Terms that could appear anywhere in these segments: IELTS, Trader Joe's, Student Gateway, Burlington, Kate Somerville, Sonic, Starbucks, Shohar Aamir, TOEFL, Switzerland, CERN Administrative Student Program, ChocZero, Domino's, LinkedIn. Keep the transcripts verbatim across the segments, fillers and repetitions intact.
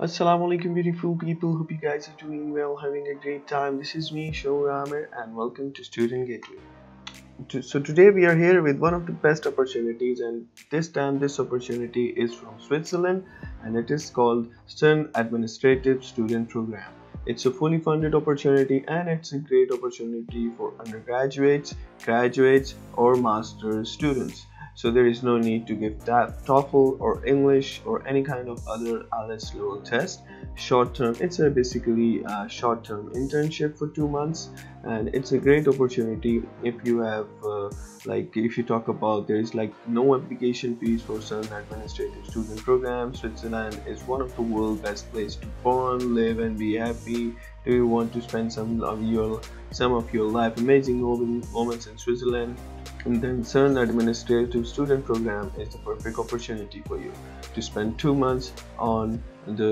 Assalamualaikum beautiful people, hope you guys are doing well, having a great time. This is me, Shohar Aamir, and welcome to Student Gateway. So today we are here with one of the best opportunities, and this time this opportunity is from Switzerland, and it is called CERN Administrative Student Program. It's a fully funded opportunity, and it's a great opportunity for undergraduates, graduates or master's students. So there is no need to give that TOEFL or English or any kind of other I E L T S level test. Short term, it's a basically a short term internship for two months, and it's a great opportunity if you have uh, like if you talk about there is like no application fees for CERN Administrative Student Program. Switzerland is one of the world's best place to born, live, and be happy. Do you want to spend some of your some of your life amazing moments in Switzerland? And then CERN Administrative Student Program is the perfect opportunity for you to spend two months on the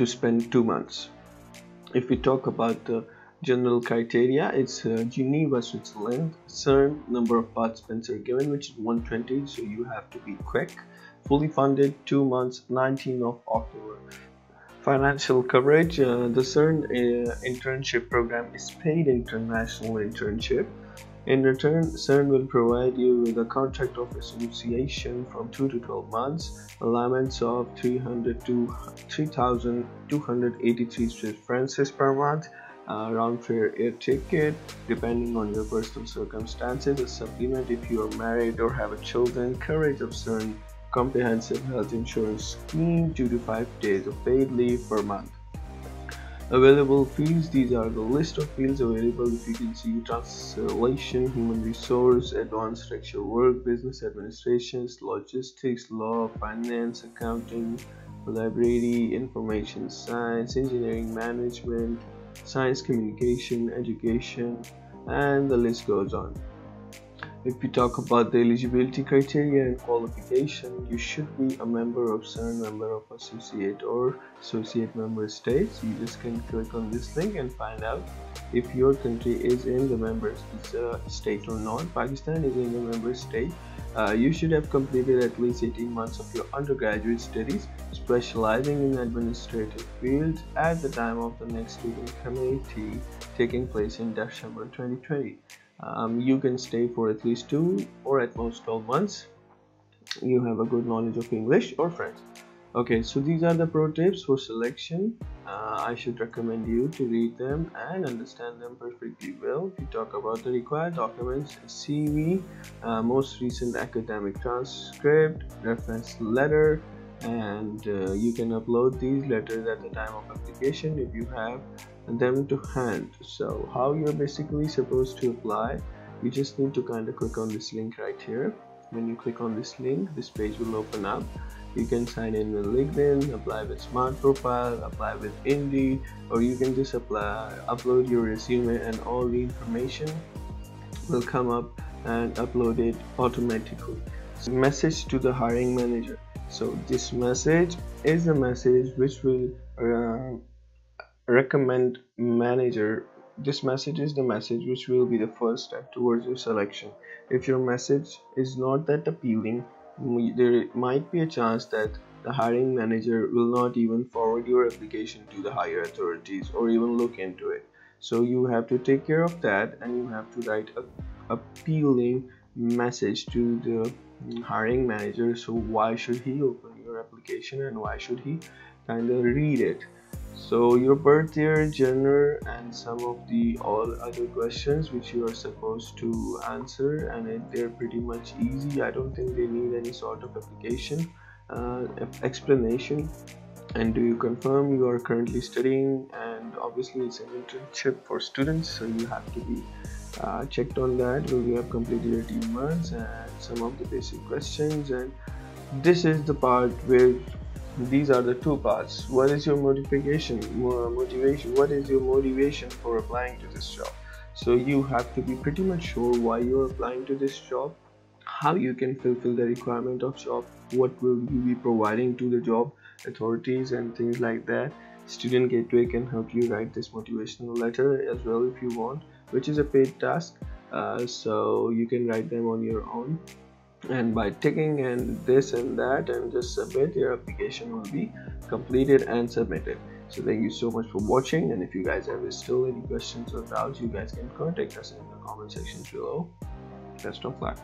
to spend two months. If we talk about the general criteria, it's uh, Geneva, Switzerland. CERN, number of participants are given, which is one hundred twenty, so you have to be quick. Fully funded, two months, nineteenth of October. Financial coverage, uh, the CERN uh, internship program is paid international internship. In return, CERN will provide you with a contract of association from two to twelve months, allowance of three thousand two hundred eighty-three Swiss francs per month, uh, round fare air ticket, depending on your personal circumstances, a supplement if you are married or have a children, coverage of CERN comprehensive health insurance scheme, two to five days of paid leave per month. Available fields, these are the list of fields available. If you can see translation, human resource, advanced structural work, business administration, logistics, law, finance, accounting, library, information science, engineering, management, science communication, education, and the list goes on. If we talk about the eligibility criteria and qualification, you should be a member of CERN, member of associate or associate member states. You just can click on this link and find out if your country is in the member state or not. Pakistan is in the member state. Uh, you should have completed at least eighteen months of your undergraduate studies, specializing in administrative fields at the time of the next student committee taking place in December twenty twenty. Um, you can stay for at least two or at most twelve months. You have a good knowledge of English or French. Okay, so these are the pro tips for selection. Uh, I should recommend you to read them and understand them perfectly well. If you talk about the required documents, C V, uh, most recent academic transcript, reference letter, and uh, you can upload these letters at the time of application if you have them to hand. So how you're basically supposed to apply, you just need to kind of click on this link right here. When you click on this link, this page will open up. You can sign in with LinkedIn, apply with Smart Profile, apply with Indeed, or you can just apply, upload your resume, and all the information will come up and upload it automatically. So message to the hiring manager. So this message is the message which will uh, recommend manager this message is the message which will be the first step towards your selection. If your message is not that appealing, there might be a chance that the hiring manager will not even forward your application to the higher authorities or even look into it. So you have to take care of that, and you have to write a appealing message to the hiring manager. So why should he open your application, and why should he kind of read it? So your birth year, gender, and some of the all other questions which you are supposed to answer, and it, they're pretty much easy. I don't think they need any sort of application uh, explanation. And do you confirm you are currently studying? And obviously it's an internship for students, so you have to be uh, checked on that. Will you have completed eighteen months? And some of the basic questions. And this is the part where these are the two parts. What is your motivation? Motivation. What is your motivation for applying to this job? So you have to be pretty much sure why you are applying to this job, how you can fulfill the requirement of job, what will you be providing to the job authorities, and things like that. Student Gateway can help you write this motivational letter as well if you want, which is a paid task. Uh, so you can write them on your own. and by ticking and this and that and just submit, your application will be completed and submitted. So thank you so much for watching, and if you guys have still any questions or doubts, you guys can contact us in the comment section below. Best of luck.